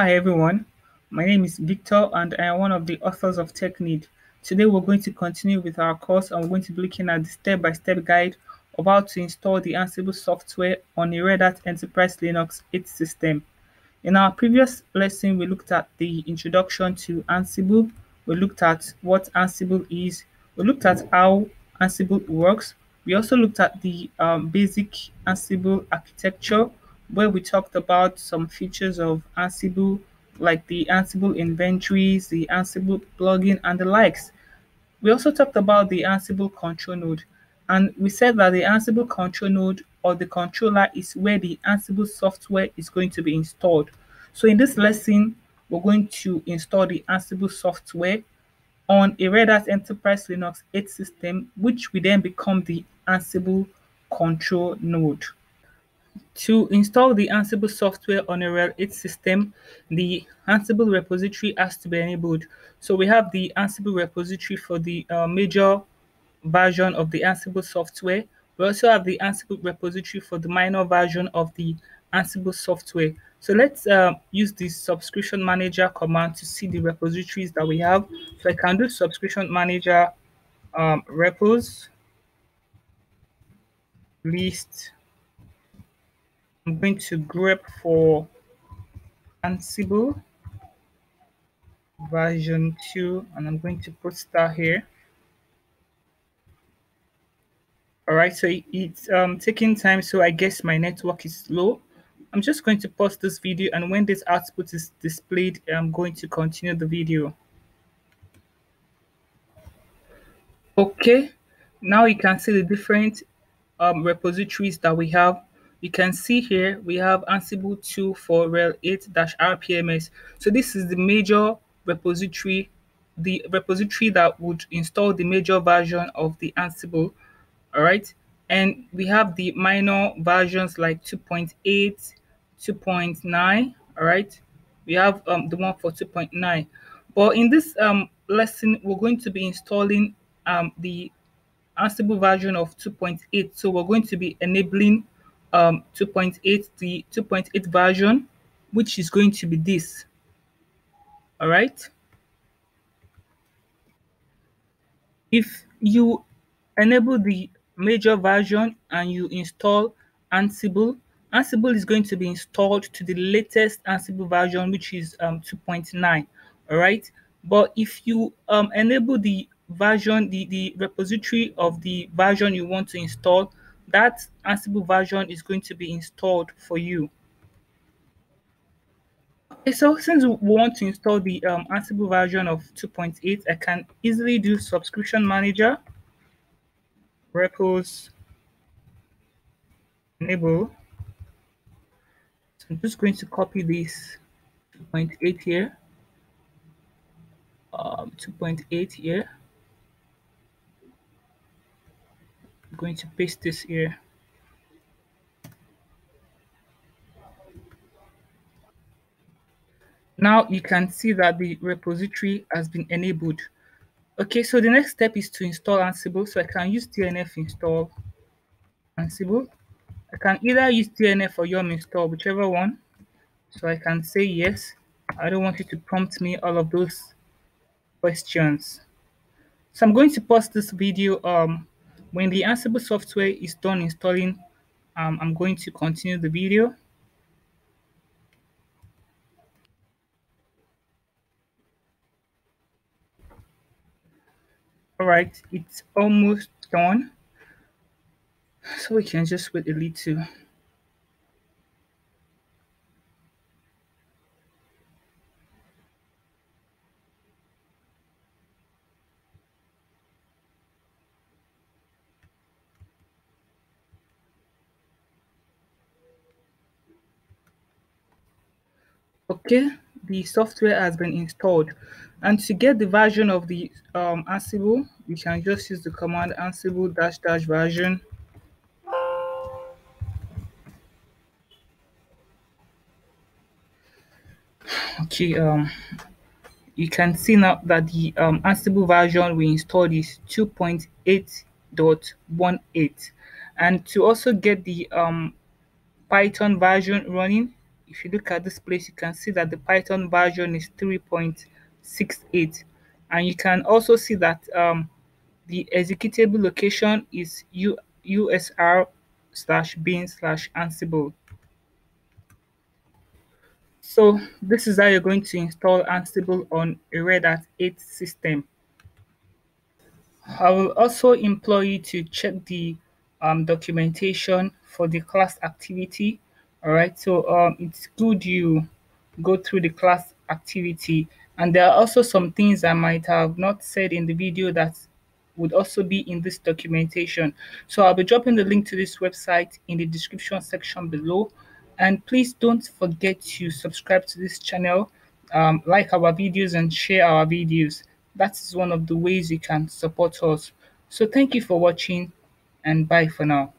Hi everyone, my name is Victor and I am one of the authors of TechNeed. Today we're going to continue with our course and we're going to be looking at the step-by-step guide of how to install the Ansible software on a Red Hat Enterprise Linux 8 system. In our previous lesson, we looked at the introduction to Ansible, we looked at what Ansible is, we looked at how Ansible works, we also looked at the basic Ansible architecture, where we talked about some features of Ansible, like the Ansible inventories, the Ansible plugin, and the likes. We also talked about the Ansible control node, and we said that the Ansible control node or the controller is where the Ansible software is going to be installed. So in this lesson, we're going to install the Ansible software on a Red Hat Enterprise Linux 8 system, which will then become the Ansible control node. To install the Ansible software on a Red Hat 8 system, the Ansible repository has to be enabled. So we have the Ansible repository for the major version of the Ansible software. We also have the Ansible repository for the minor version of the Ansible software. So let's use the subscription manager command to see the repositories that we have. So I can do subscription manager repos list. I'm going to grep for Ansible version 2, and I'm going to put star here. All right, so it's taking time, so I guess my network is slow. I'm just going to pause this video, and when this output is displayed, I'm going to continue the video. Okay, now you can see the different repositories that we have. You can see here we have Ansible 2 for RHEL 8-RPMS. So this is the major repository, the repository that would install the major version of the Ansible. All right. And we have the minor versions like 2.8, 2.9. All right. We have the one for 2.9. But in this lesson, we're going to be installing the Ansible version of 2.8. So we're going to be enabling 2.8, the 2.8 version, which is going to be this. All right. If you enable the major version and you install Ansible, Ansible is going to be installed to the latest Ansible version, which is 2.9. All right. But if you enable the version, the repository of the version you want to install, that Ansible version is going to be installed for you. Okay, so since we want to install the Ansible version of 2.8, I can easily do subscription manager, repos, enable. So I'm just going to copy this 2.8 here, 2.8 here. I'm going to paste this here. Now you can see that the repository has been enabled. Okay, so the next step is to install Ansible. So I can use DNF install Ansible. I can either use DNF or yum install, whichever one. So I can say yes. I don't want you to prompt me all of those questions. So I'm going to pause this video. When the Ansible software is done installing, I'm going to continue the video. All right, it's almost done. So we can just wait a little. Okay, the software has been installed, and to get the version of the Ansible, you can just use the command Ansible -- version. Okay, you can see now that the Ansible version we installed is 2.8.18, and to also get the Python version running, if you look at this place, you can see that the Python version is 3.68, and you can also see that the executable location is usr/bin/ansible. So this is how you're going to install Ansible on a Red Hat 8 system. I will also implore you to check the documentation for the class activity. All right, so it's good you go through the class activity, and there are also some things I might have not said in the video that would also be in this documentation. So I'll be dropping the link to this website in the description section below, and please don't forget to subscribe to this channel, like our videos and share our videos. That is one of the ways you can support us. So thank you for watching, and bye for now.